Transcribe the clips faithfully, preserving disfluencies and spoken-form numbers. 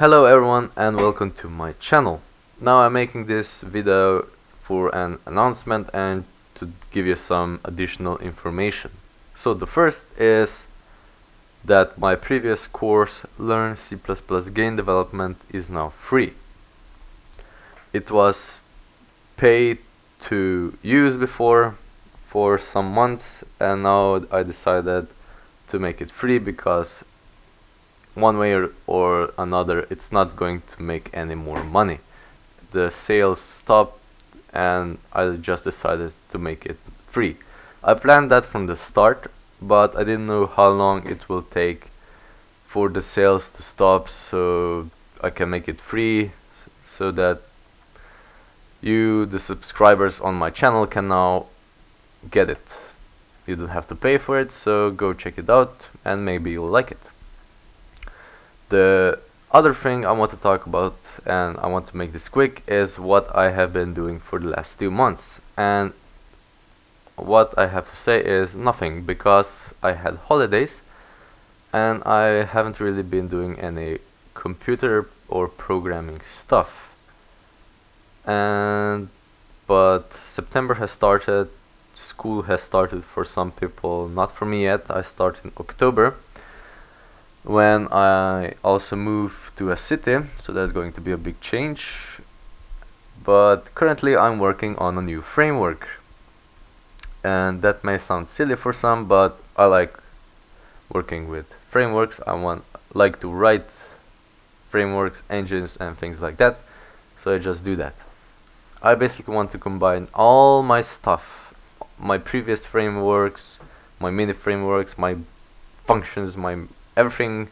Hello everyone and welcome to my channel. Now I'm making this video for an announcement and to give you some additional information. So the first is that my previous course Learn C plus plus Game Development is now free. It was paid to use before for some months and now I decided to make it free because one way or, or another it's not going to make any more money. The sales stopped and I just decided to make it free. I planned that from the start, but I didn't know how long it will take for the sales to stop, so I can make it free so that you, the subscribers on my channel, can now get it. You don't have to pay for it, so go check it out and maybe you'll like it. The other thing I want to talk about, and I want to make this quick, is what I have been doing for the last two months. And what I have to say is nothing, because I had holidays and I haven't really been doing any computer or programming stuff. And but September has started, school has started for some people, not for me yet. I start in October, when I also move to a city, so that's going to be a big change. But currently I'm working on a new framework, and that may sound silly for some, but I like working with frameworks. I want like to write frameworks, engines and things like that, so I just do that. I basically want to combine all my stuff, my previous frameworks, my mini frameworks, my functions, my everything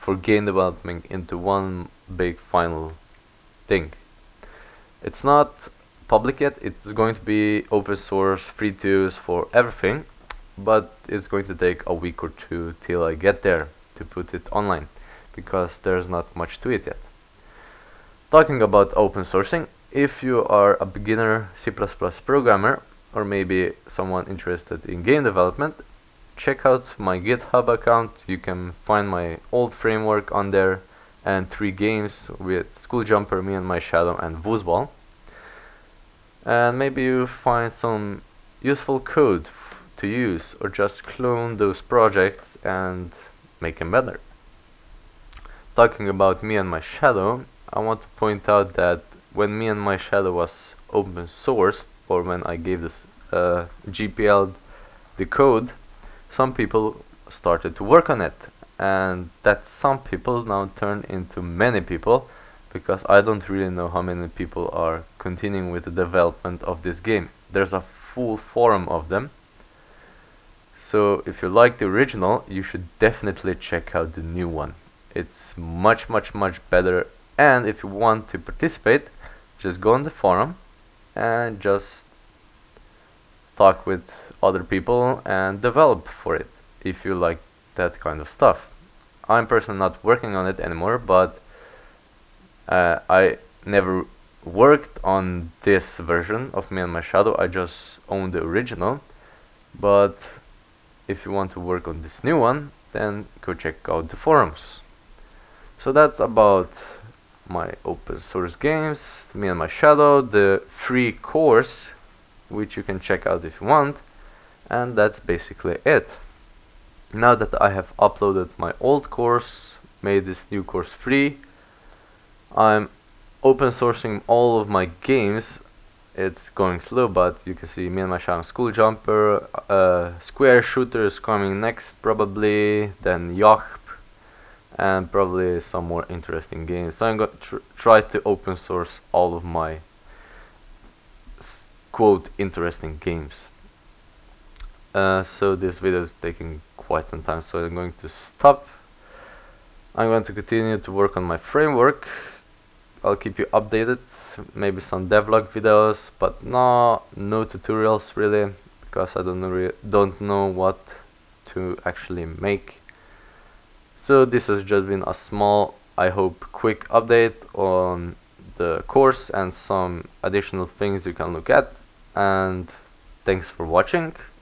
for game development into one big final thing. It's not public yet, it's going to be open source, free to use for everything, but it's going to take a week or two till I get there to put it online, because there's not much to it yet. Talking about open sourcing, if you are a beginner C plus plus programmer or maybe someone interested in game development, check out my GitHub account. You can find my old framework on there and three games with School Jumper, Me and My Shadow and Woosball. And maybe you find some useful code f to use, or just clone those projects and make them better. Talking about Me and My Shadow, I want to point out that when Me and My Shadow was open sourced, or when I gave this uh, G P L the code, some people started to work on it, and that some people now turned into many people, because I don't really know how many people are continuing with the development of this game. There's a full forum of them, so if you like the original you should definitely check out the new one. It's much much much better, and if you want to participate just go on the forum and just talk with other people and develop for it if you like that kind of stuff. I'm personally not working on it anymore, but uh, I never worked on this version of Me and My Shadow, I just own the original. But if you want to work on this new one, then go check out the forums. So that's about my open source games, Me and My Shadow, the free course which you can check out if you want, and that's basically it. Now that I have uploaded my old course, made this new course free, I'm open sourcing all of my games. It's going slow, but you can see Me and My Shadow, School Jumper, uh, Square Shooter is coming next probably, then Yacht, and probably some more interesting games. So I'm going to tr try to open source all of my quote interesting games. Uh, so this video is taking quite some time, so I'm going to stop. I'm going to continue to work on my framework. I'll keep you updated, maybe some devlog videos, but no no tutorials really, because I don't know don't know what to actually make. So this has just been a small, I hope quick, update on the course and some additional things you can look at. And thanks for watching,